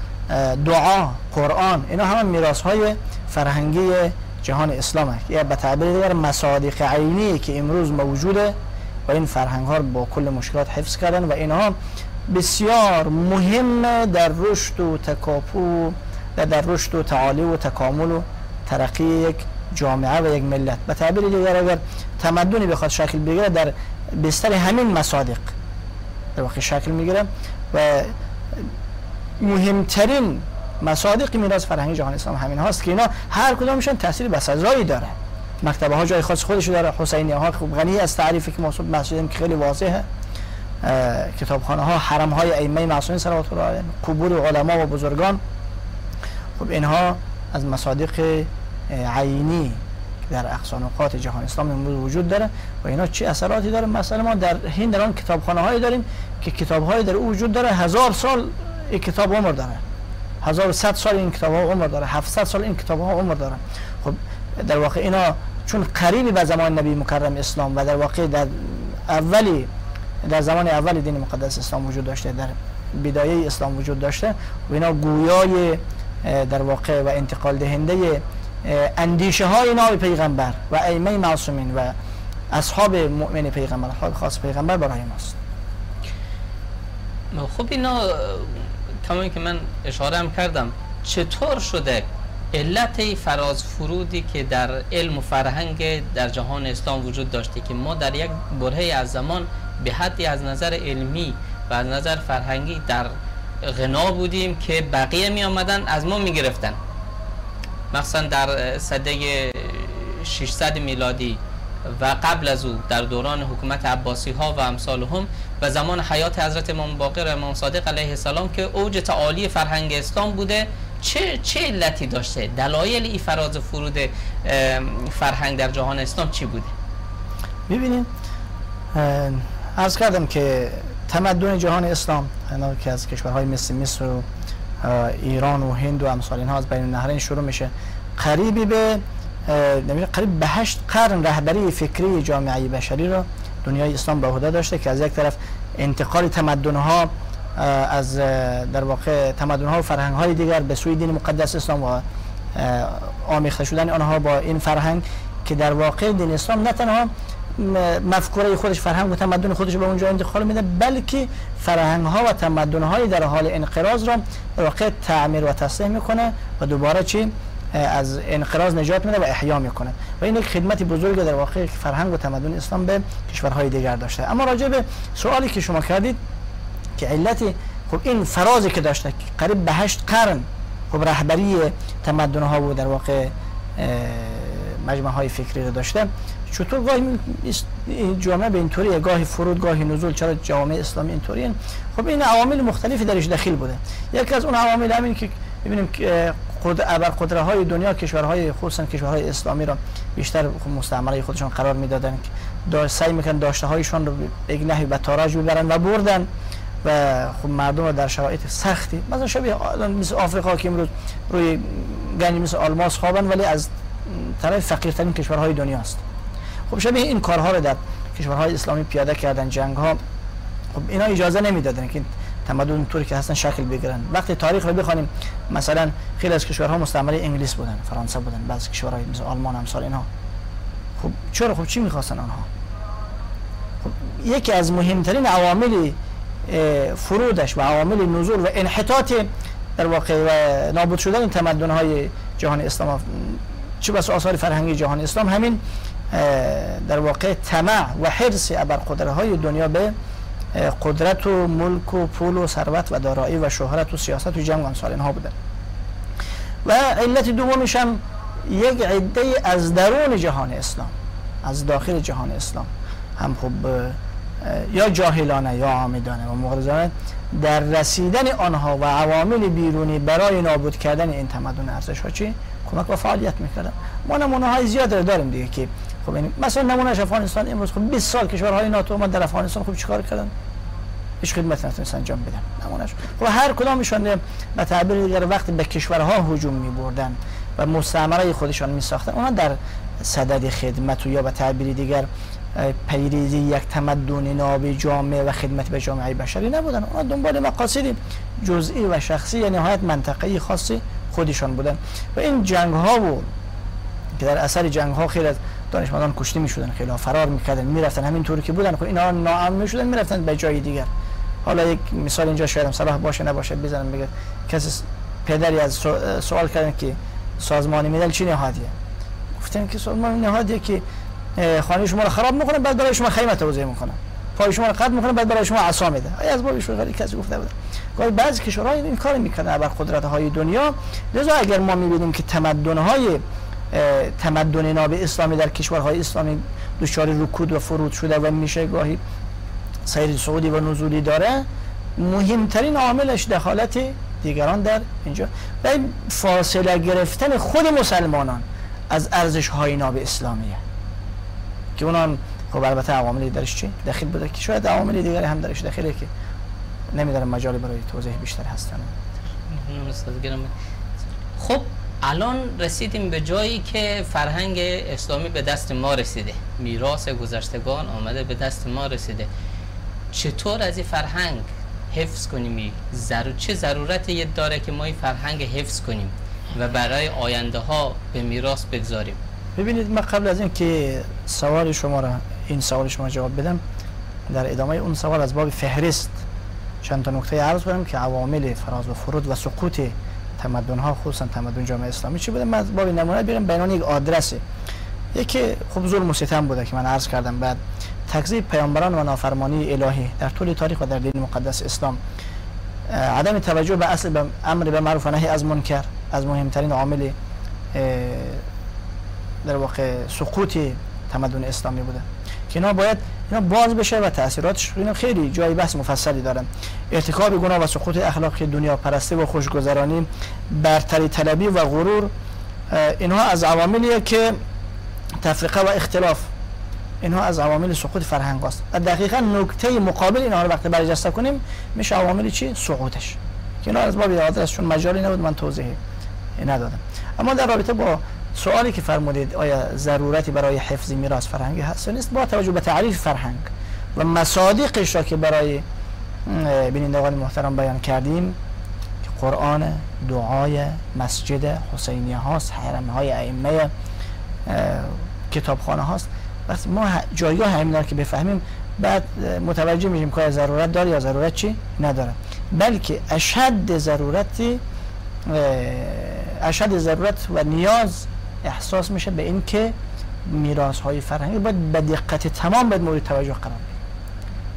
دعا، قرآن، اینا هم میراث های فرهنگی جهان اسلام است یا به تعبیر دیگر مصادیق عینی که امروز موجوده و این فرهنگ ها با کل مشکلات حفظ کردن و اینها بسیار مهم در رشد و تکاپو و در رشد و تعالی و تکامل و ترقی یک جامعه و یک ملت. به تعبیر دیگر اگر تمدنی بخواد شکل بگیره در بستر همین مصادیق در واقع شکل میگیره و مهمترین مصادیق میراث فرهنگی جهان اسلام همین هاست که اینا هر کدومشون تاثیر بسزایی داره. مکتبه ها جای خاص خودش داره، حسینیه ها خوب غنی از تعریفی که محسوب مسجدیم که خیلی واضحه، کتابخانه ها، حرم های ائمه معصومین صلوات الله علیهم، قبور علما و بزرگان. خب اینها از مصادیق عینی در اقصانقاط جهان اسلام امروز وجود داره و اینا چه اثراتی داره. مثلا ما در هند الان کتابخانه هایی داریم که کتاب های در وجود داره هزار سال این کتاب عمر داره، 1100 سال این کتاب ها عمر داره، 700 سال این کتاب ها عمر داره. خب در واقع اینا چون قریبی به زمان نبی مکرم اسلام و در واقع در زمان اول دین مقدس اسلام وجود داشته، در بدایه اسلام وجود داشته و اینا گویای در واقع و انتقال دهنده اندیشه های ناب پیغمبر و ائمه معصومین و اصحاب مؤمن پیغمبر، اصحاب خاص پیغمبر برای ماست. خب اینا همون که من اشاره هم کردم، چطور شده علت فراز فرودی که در علم و فرهنگ در جهان اسلام وجود داشته که ما در یک برهه از زمان به حدی از نظر علمی و از نظر فرهنگی در غنا بودیم که بقیه می آمدن از ما می گرفتن، مخصوصا در سده 600 میلادی و قبل از او در دوران حکومت عباسی ها و امثال هم و زمان حیات حضرت امام باقر و امام صادق علیه السلام که اوج تعالی فرهنگ اسلام بوده. چه علتی داشته؟ دلایل این فراز فرود فرهنگ در جهان اسلام چی بوده؟ ببینید، عرض کردم که تمدن جهان اسلام که از کشورهای مثل مصر و ایران و هند و امثال اینها از بین النهرین شروع میشه، قریب به 8 قرن رهبری فکری جامعه بشری را دنیای اسلام به عهده داشته که از یک طرف انتقال تمدن‌ها از در واقع تمدن‌ها و فرهنگ‌های دیگر به سوی دین مقدس اسلام و آمیخته شدن آنها با این فرهنگ که در واقع دین اسلام نه تنها مفکوره خودش، فرهنگ و تمدن خودش به اونجا انتقال میده، بلکه فرهنگ‌ها و تمدن‌های در حال انقراض را در واقع تعمیر و تصحیح میکنه و دوباره چی از انقراض نجات میده و احیا میکنه و این یک خدمت بزرگ در واقع فرهنگ و تمدن اسلام به کشورهای دیگر داشته. اما راجع به سوالی که شما کردید که علت خب این فرازی که داشته قریب به 8 قرن خب رهبری تمدن ها و در واقع مجمع های فکری رو داشته، چطور گاهی جامعه به اینطوریه، گاهی فرود گاهی نزول، چرا جامعه اسلامی اینطوریه؟ خب این عوامل مختلفی درش دخیل بوده. یکی از اون عوامل همین که ببینیم که ابرقدره های دنیا کشورهای خصوصا کشورهای اسلامی را بیشتر مستعمره خودشان قرار میدادن، سعی میکنن داشته هایشان رو یک نحوی به تاراج ببرن و بردن و خب مردم را در شرایط سختی مثلا شبیه مثل آفریقا که امروز روی گنج مثل الماس خوابن ولی از طرف فقیرترین کشورهای دنیا است. خب شبیه این کارها را در کشورهای اسلامی پیاده کردن، جنگ ها خب اینا اجازه نمیدادن که تمدن طوری که هستن شکل بگیرن. وقتی تاریخ رو بخونیم مثلا خیلی از کشورها مستعمره انگلیس بودن، فرانسه بودن، بعضی کشورهای مثل آلمان امثال اینها. خب چرا خب چی می‌خواستن آنها؟ خب یکی از مهمترین عوامل فرودش و عوامل نزول و انحطاط در واقع و نابود شدن تمدن‌های جهان اسلام چه بس آثار فرهنگی جهان اسلام همین در واقع طمع و حرص ابرقدره‌های دنیا به قدرت و ملک و پول و ثروت و دارایی و شهرت و سیاست و جنگ امثال اینها بودن. و علت دومش هم یک عده از درون جهان اسلام، از داخل جهان اسلام هم خب یا جاهلانه یا عامدانه و مغرضانه در رسیدن آنها و عوامل بیرونی برای نابود کردن این تمدن ارزش ها چی کمک و فعالیت میکردن. ما نمونه های زیاد رو داریم دیگه که خب مثلا نمونهش افغانستان امروز، خب 20 سال کشورهای ناتو اومد در افغانستان خب چیکار کردن؟ هیچ خدمت نتونستن انجام بدن نمونهش. خب هر کدامشون به تعبیر دیگر وقتی به کشورها هجوم می‌بردن و مستعمره خودشان می‌ساختن، اونا در صدد خدمت و یا به تعبیر دیگر پیریزی یک تمدن ناب جامعه و خدمت به جامعه بشری نبودن، اونا دنبال مقاصد جزئی و شخصی یا نهایت منطقه‌ای خاصی خودشان بودن. و این جنگ‌ها و که در اثر جنگ‌ها خیلی از دانشمندان کشته می‌شدن، خیلی ها فرار می‌کردن، می‌رفتن همین طور که بودن، خب اینا ناامن می‌شدن، می‌رفتن به جای دیگر. حالا یک مثال اینجا شاید صلاح باشه نباشه بزنم بگم، کسی پدری از سوال کردن که سازمان ملل چی نهادیه؟ گفتن که سازمان نهادیه که خانه شما رو خراب می‌کنه بعد برای شما خیمه توزیع می‌کنه، پای شما رو قطع می‌کنه بعد برای شما عصا میده. از بابش غیر کسی گفته بود. گاهی بعضی کشورها این کار می‌کنه بر قدرت‌های دنیا. لذا اگر ما می‌بینیم که تمدن‌های تمدن ناب اسلامی در کشورهای اسلامی دچار رکود و فرود شده و میشه گاهی سیر صعودی و نزولی داره، مهمترین عاملش دخالت دیگران در اینجا و این فاصله گرفتن خود مسلمانان از ارزش‌های ناب اسلامیه که اونان خب البته عواملی درش چی دخیل بوده که شاید عوامل دیگری هم درش دخیله که نمیدونم مجال برای توضیح بیشتر هستن. خب الان رسیدیم به جایی که فرهنگ اسلامی به دست ما رسیده، میراث گذشتگان آمده به دست ما رسیده، چطور از این فرهنگ حفظ کنیم؟ چه ضرورتی داره که ما این فرهنگ حفظ کنیم و برای آینده ها به میراث بگذاریم؟ ببینید من قبل از این که سوال شما را این سوال شما جواب بدم، در ادامه اون سوال از باب فهرست چند تا نکته عرض کنم که عوامل فراز و فرود و سقوط تمدن ها خصوصا تمدن جامعه اسلامی چی بوده. من از باب نمونه بیارم بینان یک آدرسه، یکی خب ظلم و ستم بوده که من عرض کردم، بعد تکذیب پیامبران و نافرمانی الهی در طول تاریخ و در دین مقدس اسلام، عدم توجه به اصل به امر به معروف و نهی از منکر از مهمترین عامل در واقع سقوط تمدن اسلامی بوده که اینا باید اینا باز بشه و تاثیراتش خیلی جای بحث مفصلی دارن. ارتکاب گناه و سقوط اخلاقی دنیا پرستی و خوشگذرانی، برتری طلبی و غرور، اینها از عواملیه که تفرقه و اختلاف اینها از عوامل سقوط فرهنگ است. دقیقاً نکته مقابل اینها رو وقتی برجسته کنیم میشه عوامل چی؟ سقوطش. که اینا از باب ادراکش چون مجالی نبود من توضیح ندادم. اما در رابطه با سوالی که فرمودید آیا ضرورتی برای حفظ میراث فرهنگی هست نیست، با توجه به تعریف فرهنگ و مصادیقش را که برای بینندگان محترم بیان کردیم، که قرآن، دعای مسجد حسینیه هاست، حرم های ائمه، کتابخانه هاست، وقتی ما جایگاه همینا که بفهمیم بعد متوجه میشیم که ضرورت داره یا ضرورت چی نداره، بلکه اشد ضرورت و نیاز احساس میشه به این که میراث های فرهنگی باید به دقت تمام باید مورد توجه قرار بگیره.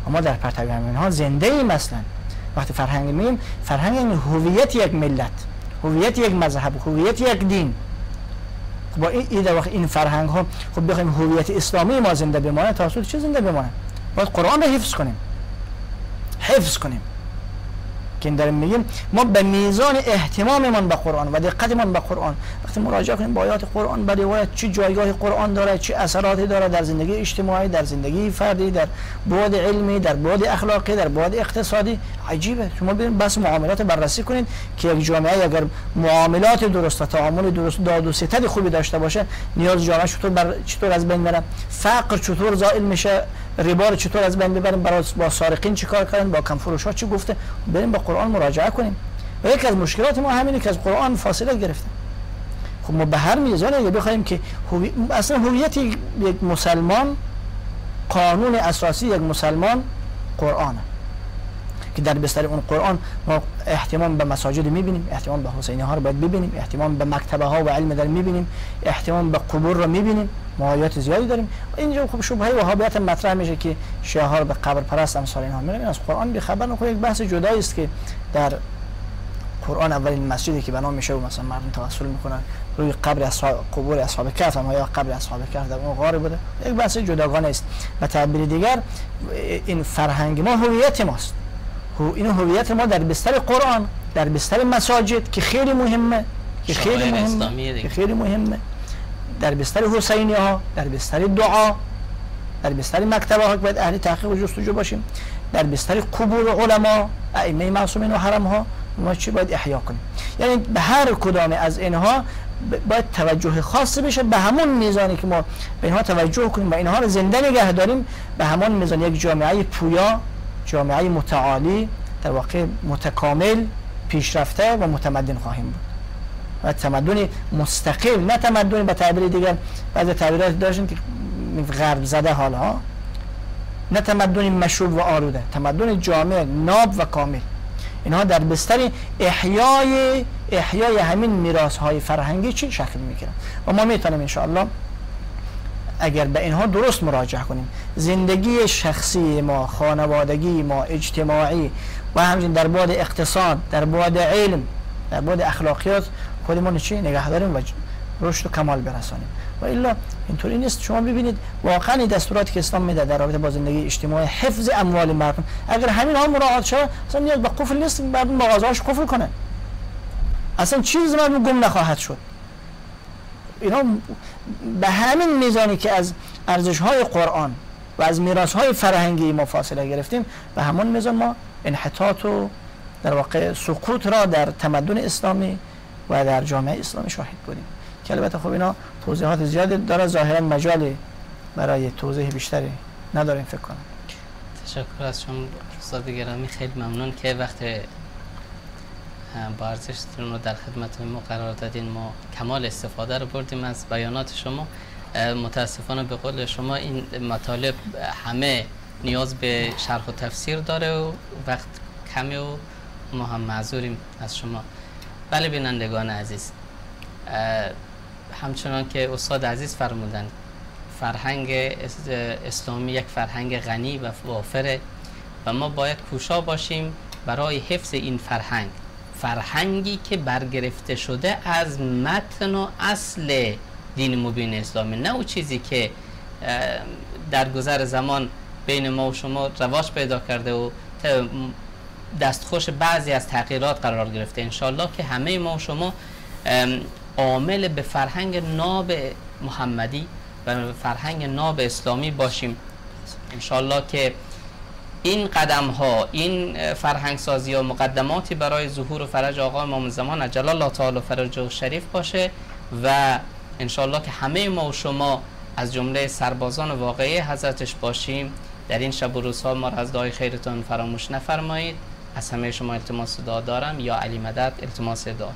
اما در پرتو همینها زنده ایم. مثلا وقتی فرهنگ میگیم، فرهنگ یعنی هویت یک ملت، هویت یک مذهب، هویت یک دین. با این در واقع این فرهنگ ها خب بخوایم هویت اسلامی ما زنده بمانه، تا اصول چه زنده بمانه، باید قرآن رو حفظ کنیم. که داریم میگیم ما به میزان اهتماممون به قرآن و دقتمون به قرآن وقتی مراجعه کنیم به آیات قرآن، به روایت، چه جایگاه قرآن داره، چه اثراتی داره در زندگی اجتماعی، در زندگی فردی، در بعد علمی، در بعد اخلاقی، در بعد اقتصادی. عجیبه شما برید بس معاملات بررسی کنید که یک جامعه اگر معاملات درست و تعامل درست، داد و ستد خوبی داشته باشه، نیاز جامعه چطور از بین میره، فقر چطور زائل میشه، ربا چطور از بین ببریم، برای با سارقین چیکار کردن، با کم فروش ها چی گفته، بریم با قرآن مراجعه کنیم. و یک از مشکلات ما همینه که از قرآن فاصله گرفتیم. خب ما به هر میزان اگه بخوایم که اصلا هویت یک مسلمان، قانون اساسی یک مسلمان قرآنه که در بستر اون قرآن ما اهتمام به مساجد میبینیم، اهتمام به حسینی ها رو باید ببینیم، اهتمام به مکتبه ها و علم در میبینیم، اهتمام به قبور رو میبینیم، مایات زیادی داریم. اینجا خب شبهه وهابیت مطرح میشه که شیعه ها رو به قبر پرست امثال اینها میگن. از قرآن بی خبر نکن، یک بحث جدایی است که در قرآن اولین مسجدی که بنا میشه و مثلا مردم توسل میکنن روی قبر قبور اصحاب کهف یا قبر اصحاب کهف در اون غار بوده، یک بحث جداگانه است. به تعبیر دیگر این فرهنگ ما هویت ماست، این هویت ما در بستر قرآن، در بستر مساجد که خیلی مهمه، که خیلی مهمه، در بستر حسینی ها، در بستر دعا، در بستر مکتبه ها که باید اهل تحقیق و جستجو باشیم، در بستر قبور علما، ائمه معصومین و حرم ها ما چی باید احیا کنیم. یعنی به هر کدام از اینها باید توجه خاصی بشه، به همون میزانی که ما به اینها توجه کنیم و اینها رو زنده نگه داریم، به همون میزان یک جامعه پویا، جامعه متعالی، در واقع متکامل، پیشرفته و متمدن خواهیم بود. و تمدن مستقل، نه تمدن به تعبیر دیگر بعضی تعبیرات داشتن که غرب زده حالها، نه تمدن مشوب و آلوده، تمدن جامع، ناب و کامل. اینها در بستر احیای همین میراث های فرهنگی چی شکل میگیرن و ما میتونیم ان شاء الله اگر به اینها درست مراجعه کنیم، زندگی شخصی ما، خانوادگی ما، اجتماعی و همچنین در بعد اقتصاد، در بعد علم، در بعد اخلاقیات خودمون چی نگه داریم و رشد و کمال برسانیم. و الا اینطوری نیست. شما ببینید واقعا دستوراتی که اسلام میده در رابطه با زندگی اجتماعی، حفظ اموال مردم، اگر همین ها مراعات شود اصلا نیاز به قفل نیست، مردم مغازه‌هاش قفل کنه، اصلا چیز مردم گم نخواهد شد. اینا به همین میزانی که از ارزش‌های قرآن و از میراث‌های فرهنگی ما فاصله گرفتیم، به همون میزان ما انحطاط و در واقع سقوط را در تمدن اسلامی و در جامعه اسلامی شاهد بودیم. که البته خب اینا توضیحات زیادی داره، ظاهراً مجالی برای توضیح بیشتری نداریم فکر کنم. تشکر از شما استاد گرامی، خیلی ممنون که وقت با ارزشتون رو در خدمت ما قرار دادین. ما کمال استفاده رو بردیم از بیانات شما. متاسفانه به قول شما این مطالب همه نیاز به شرح و تفسیر داره و وقت کمی و ما هم معذوریم از شما. بله بینندگان عزیز، همچنان که استاد عزیز فرمودن فرهنگ اسلامی یک فرهنگ غنی و وافره و ما باید کوشا باشیم برای حفظ این فرهنگ، فرهنگی که برگرفته شده از متن و اصل دین مبین اسلامی، نه او چیزی که در گذر زمان بین ما و شما رواج پیدا کرده و دستخوش بعضی از تغییرات قرار گرفته. انشالله که همه ما و شما عامل به فرهنگ ناب محمدی و فرهنگ ناب اسلامی باشیم. انشالله که این قدم ها، این فرهنگ سازی و مقدماتی برای ظهور و فرج آقا امام زمان عجل الله تعالی فرج و شریف باشه و انشالله که همه ما و شما از جمله سربازان واقعی حضرتش باشیم. در این شب و روزها ما را از دعای خیرتون فراموش نفرمایید. از همه شما التماس دعا دارم. یا علی مدد التماس دعا.